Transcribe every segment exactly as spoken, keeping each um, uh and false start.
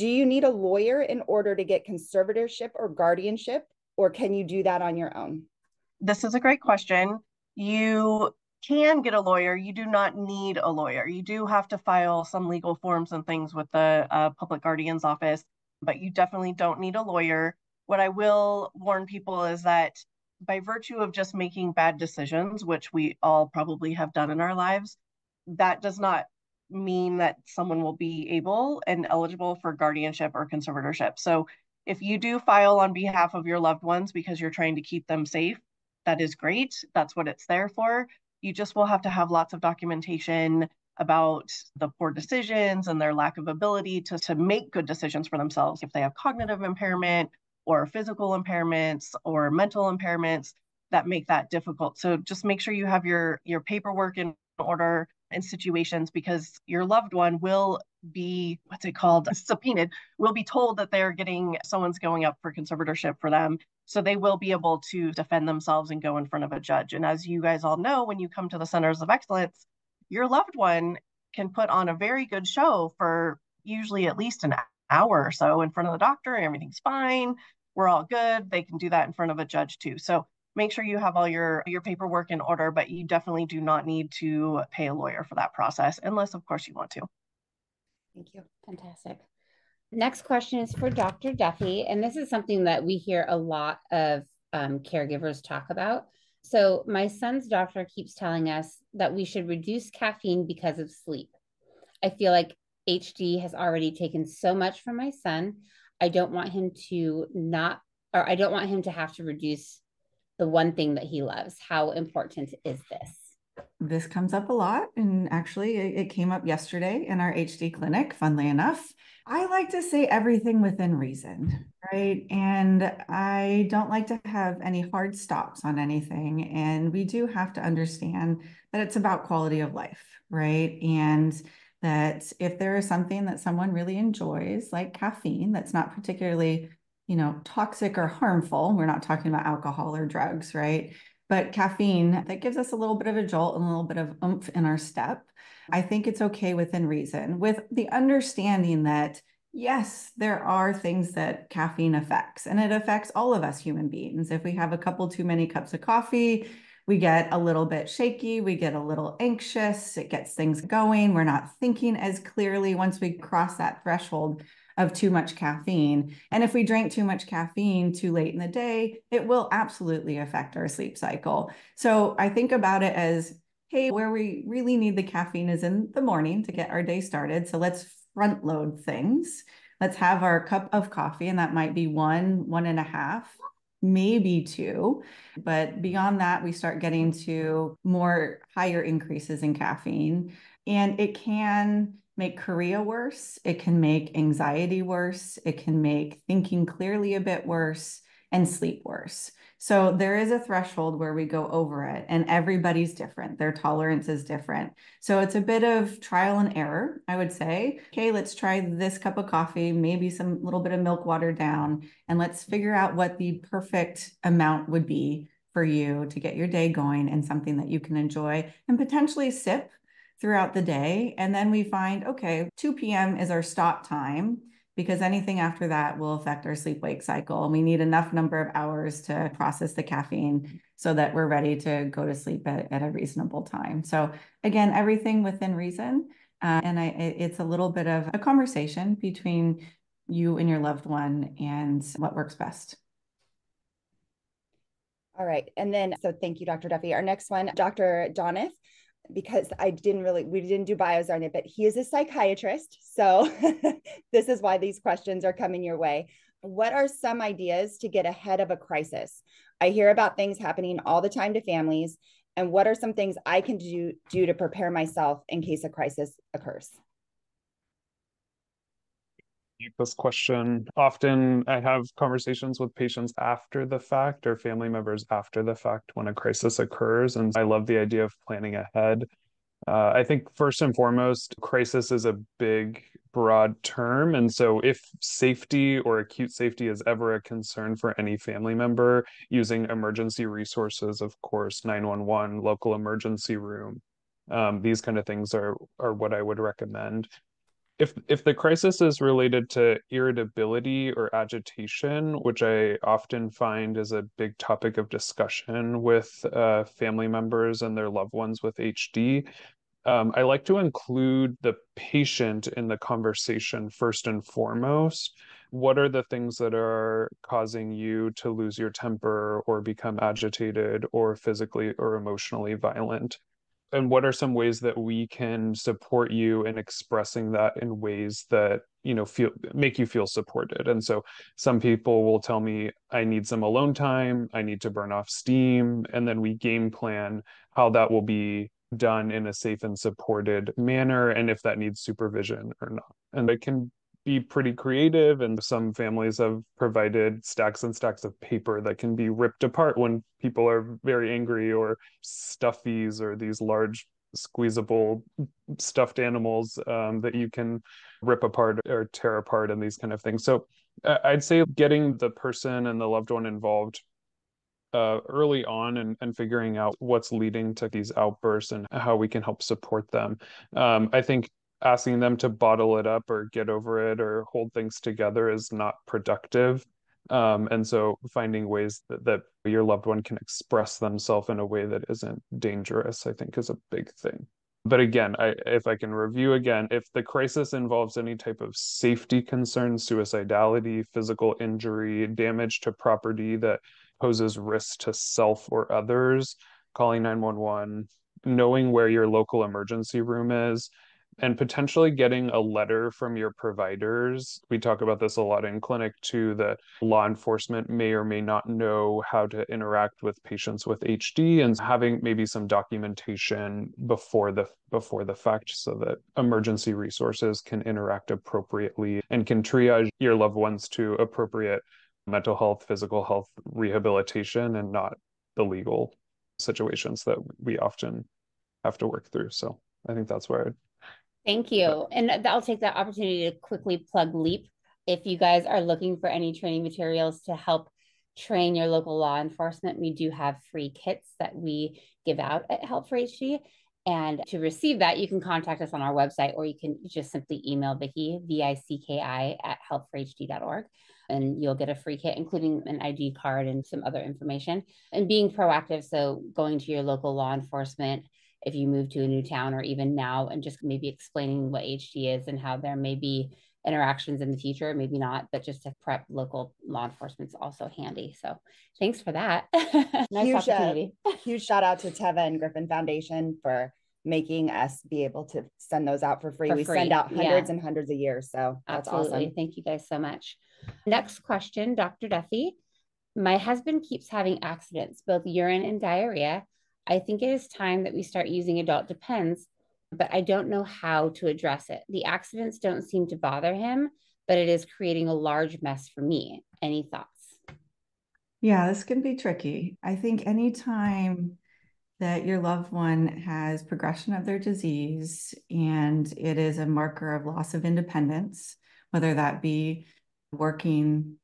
Do you need a lawyer in order to get conservatorship or guardianship, or can you do that on your own? This is a great question. You can get a lawyer. You do not need a lawyer. You do have to file some legal forms and things with the uh, public guardian's office, but you definitely don't need a lawyer. What I will warn people is that by virtue of just making bad decisions, which we all probably have done in our lives, that does not mean that someone will be able and eligible for guardianship or conservatorship. So if you do file on behalf of your loved ones because you're trying to keep them safe, that is great. That's what it's there for. You just will have to have lots of documentation about the poor decisions and their lack of ability to, to make good decisions for themselves. If they have cognitive impairment or physical impairments or mental impairments that make that difficult. So just make sure you have your, your paperwork in order in situations, because your loved one will be, what's it called, subpoenaed, will be told that they're getting, someone's going up for conservatorship for them. So they will be able to defend themselves and go in front of a judge. And as you guys all know, when you come to the Centers of Excellence, your loved one can put on a very good show for usually at least an hour or so in front of the doctor. Everything's fine. We're all good. They can do that in front of a judge too. So make sure you have all your, your paperwork in order, but you definitely do not need to pay a lawyer for that process, unless, of course, you want to. Thank you. Fantastic. Next question is for Doctor Duffy, and this is something that we hear a lot of um, caregivers talk about. So my son's doctor keeps telling us that we should reduce caffeine because of sleep. I feel like H D has already taken so much from my son. I don't want him to not, or I don't want him to have to reduce the one thing that he loves. How important is this? This comes up a lot. And actually it came up yesterday in our H D clinic, funnily enough. I like to say everything within reason, right? And I don't like to have any hard stops on anything. And we do have to understand that it's about quality of life, right? And that if there is something that someone really enjoys, like caffeine, that's not particularly, you know, toxic or harmful. We're not talking about alcohol or drugs, right? But caffeine, that gives us a little bit of a jolt and a little bit of oomph in our step. I think it's okay within reason, with the understanding that, yes, there are things that caffeine affects, and it affects all of us human beings. If we have a couple too many cups of coffee, we get a little bit shaky, we get a little anxious, it gets things going, we're not thinking as clearly once we cross that threshold of too much caffeine. And if we drink too much caffeine too late in the day, it will absolutely affect our sleep cycle. So I think about it as, hey, where we really need the caffeine is in the morning to get our day started. So let's front load things. Let's have our cup of coffee, and that might be one, one and a half, maybe two. But beyond that, we start getting to more higher increases in caffeine, and it can make chorea worse, it can make anxiety worse, it can make thinking clearly a bit worse, and sleep worse. So there is a threshold where we go over it, and everybody's different. Their tolerance is different. So it's a bit of trial and error, I would say. Okay, let's try this cup of coffee, maybe some little bit of milk watered down, and let's figure out what the perfect amount would be for you to get your day going and something that you can enjoy and potentially sip throughout the day. And then we find, okay, two p m is our stop time, because anything after that will affect our sleep-wake cycle. And we need enough number of hours to process the caffeine so that we're ready to go to sleep at, at a reasonable time. So again, everything within reason. Uh, and I, it's a little bit of a conversation between you and your loved one and what works best. All right. And then, so thank you, Doctor Duffy. Our next one, Doctor Donath, because I didn't really, we didn't do bios on it, but he is a psychiatrist. So this is why these questions are coming your way. What are some ideas to get ahead of a crisis? I hear about things happening all the time to families. And what are some things I can do, do to prepare myself in case a crisis occurs? This question. Often I have conversations with patients after the fact or family members after the fact when a crisis occurs. And I love the idea of planning ahead. Uh, I think first and foremost, crisis is a big, broad term. And so if safety or acute safety is ever a concern for any family member, using emergency resources, of course, nine one one, local emergency room, um, these kind of things are, are what I would recommend. If if the crisis is related to irritability or agitation, which I often find is a big topic of discussion with uh, family members and their loved ones with H D, um, I like to include the patient in the conversation first and foremost. What are the things that are causing you to lose your temper or become agitated or physically or emotionally violent? And what are some ways that we can support you in expressing that in ways that, you know, feel make you feel supported? And so some people will tell me, I need some alone time, I need to burn off steam. And then we game plan how that will be done in a safe and supported manner, and if that needs supervision or not. And it can be pretty creative. And some families have provided stacks and stacks of paper that can be ripped apart when people are very angry, or stuffies, or these large squeezable stuffed animals um, that you can rip apart or tear apart and these kind of things. So uh, I'd say getting the person and the loved one involved uh, early on and, and figuring out what's leading to these outbursts and how we can help support them. Um, I think asking them to bottle it up or get over it or hold things together is not productive. Um, and so finding ways that, that your loved one can express themselves in a way that isn't dangerous, I think, is a big thing. But again, I, if I can review again, if the crisis involves any type of safety concern, suicidality, physical injury, damage to property that poses risk to self or others, calling nine one one, knowing where your local emergency room is, and potentially getting a letter from your providers. We talk about this a lot in clinic too, that law enforcement may or may not know how to interact with patients with H D, and having maybe some documentation before the before the fact so that emergency resources can interact appropriately and can triage your loved ones to appropriate mental health, physical health rehabilitation, and not the legal situations that we often have to work through. So I think that's where I'd Thank you. And I'll take that opportunity to quickly plug LEAP. If you guys are looking for any training materials to help train your local law enforcement, we do have free kits that we give out at Help four H D. And to receive that, you can contact us on our website, or you can just simply email Vicki, V I C K I, at help four H D dot org. And you'll get a free kit, including an I D card and some other information. And being proactive, so going to your local law enforcement if you move to a new town, or even now, and just maybe explaining what H D is and how there may be interactions in the future, maybe not, but just to prep local law enforcement is also handy. So thanks for that. nice huge, opportunity. Uh, huge shout out to Teva and Griffin Foundation for making us be able to send those out for free. For we free. send out hundreds yeah. and hundreds a year. So that's Absolutely. awesome. Thank you guys so much. Next question, Doctor Duffy. My husband keeps having accidents, both urine and diarrhea. I think it is time that we start using adult Depends, but I don't know how to address it. The accidents don't seem to bother him, but it is creating a large mess for me. Any thoughts? Yeah, this can be tricky. I think anytime that your loved one has progression of their disease and it is a marker of loss of independence, whether that be working,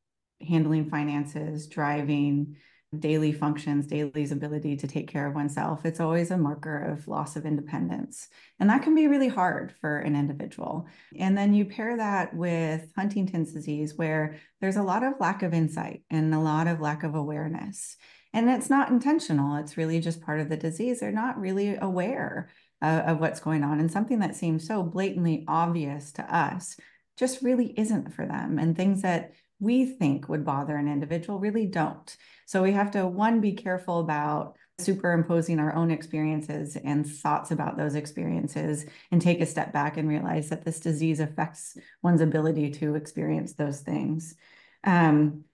handling finances, driving, daily functions, daily's ability to take care of oneself, it's always a marker of loss of independence. And that can be really hard for an individual. And then you pair that with Huntington's disease, where there's a lot of lack of insight and a lot of lack of awareness. And it's not intentional. It's really just part of the disease. They're not really aware uh, of what's going on. And something that seems so blatantly obvious to us just really isn't for them. And things that we think would bother an individual really don't. So we have to, one, be careful about superimposing our own experiences and thoughts about those experiences, and take a step back and realize that this disease affects one's ability to experience those things. Um,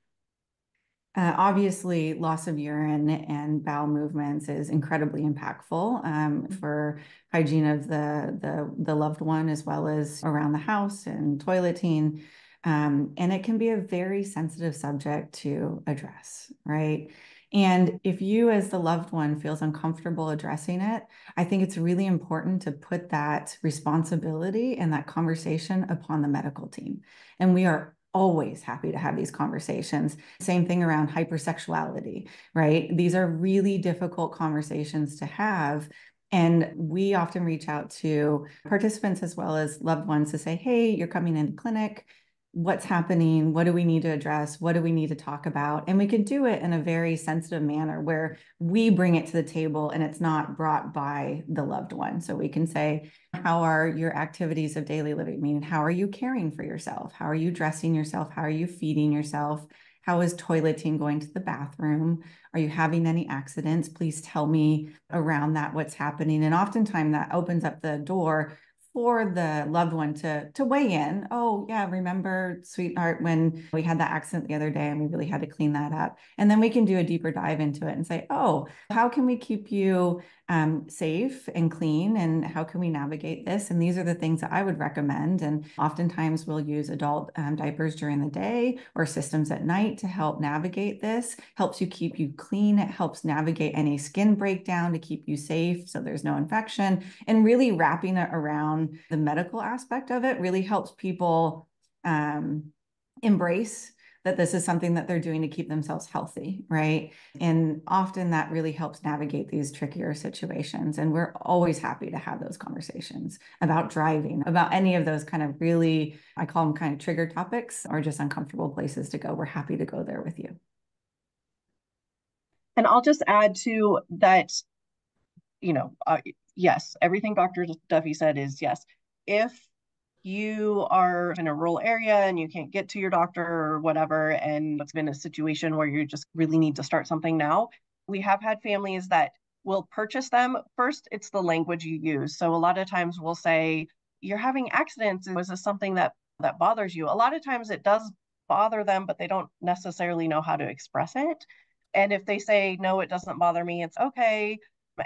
uh, obviously, loss of urine and bowel movements is incredibly impactful um, for hygiene of the, the, the loved one, as well as around the house and toileting. Um, and it can be a very sensitive subject to address, right? And if you as the loved one feels uncomfortable addressing it, I think it's really important to put that responsibility and that conversation upon the medical team. And we are always happy to have these conversations. Same thing around hypersexuality, right? These are really difficult conversations to have. And we often reach out to participants as well as loved ones to say, hey, you're coming into clinic. What's happening? What do we need to address? What do we need to talk about? And we can do it in a very sensitive manner where we bring it to the table and it's not brought by the loved one. So we can say, how are your activities of daily living? Meaning, how are you caring for yourself? How are you dressing yourself? How are you feeding yourself? How is toileting, going to the bathroom? Are you having any accidents? Please tell me around that what's happening. And oftentimes that opens up the door for the loved one to, to weigh in. Oh yeah, remember, sweetheart, when we had that accident the other day and we really had to clean that up. And then we can do a deeper dive into it and say, oh, how can we keep you um, safe and clean? And how can we navigate this? And these are the things that I would recommend. And oftentimes we'll use adult um, diapers during the day or systems at night to help navigate this. Helps you keep you clean. It helps navigate any skin breakdown to keep you safe so there's no infection. And really wrapping it around the medical aspect of it really helps people um, embrace that this is something that they're doing to keep themselves healthy, right? And often that really helps navigate these trickier situations. And we're always happy to have those conversations about driving, about any of those kind of really, I call them kind of trigger topics or just uncomfortable places to go. We're happy to go there with you. And I'll just add to that, you know, uh, yes, everything Doctor Duffy said is yes. If you are in a rural area and you can't get to your doctor or whatever, and it's been a situation where you just really need to start something now, we have had families that will purchase them. First, it's the language you use. So a lot of times we'll say, you're having accidents. Is this something that, that bothers you? A lot of times it does bother them, but they don't necessarily know how to express it. And if they say, no, it doesn't bother me, it's okay.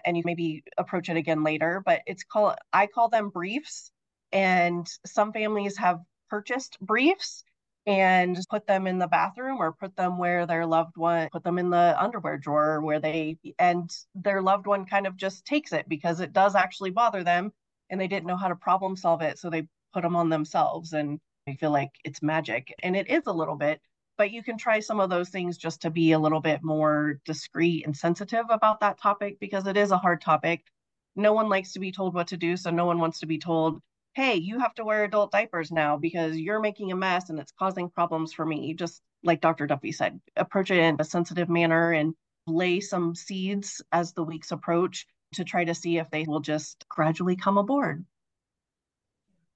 And you maybe approach it again later, but it's called, I call them briefs. And some families have purchased briefs and put them in the bathroom or put them where their loved one, put them in the underwear drawer where they, and their loved one kind of just takes it because it does actually bother them and they didn't know how to problem solve it. So they put them on themselves and they feel like it's magic. And it is a little bit, but you can try some of those things just to be a little bit more discreet and sensitive about that topic because it is a hard topic. No one likes to be told what to do. So no one wants to be told, hey, you have to wear adult diapers now because you're making a mess and it's causing problems for me. You just, like Doctor Duffy said, approach it in a sensitive manner and lay some seeds as the weeks approach to try to see if they will just gradually come aboard.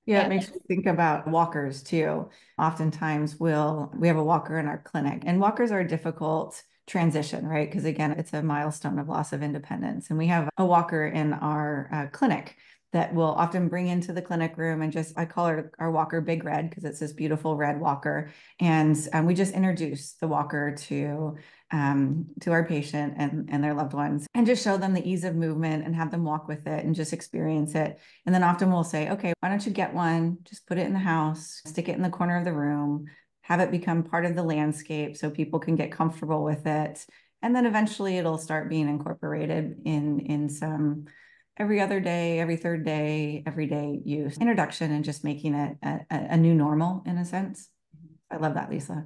Yeah, it makes me think about walkers too. Oftentimes we'll, we have a walker in our clinic, and walkers are a difficult transition, right? Because again, it's a milestone of loss of independence. And we have a walker in our uh, clinic that we'll often bring into the clinic room and just, I call her our walker Big Red because it's this beautiful red walker. And um, we just introduce the walker to um, to our patient and, and their loved ones and just show them the ease of movement and have them walk with it and just experience it. And then often we'll say, okay, why don't you get one, just put it in the house, stick it in the corner of the room, have it become part of the landscape so people can get comfortable with it. And then eventually it'll start being incorporated in, in some every other day, every third day, everyday use, introduction, and just making it a, a, a new normal in a sense. I love that, Lisa.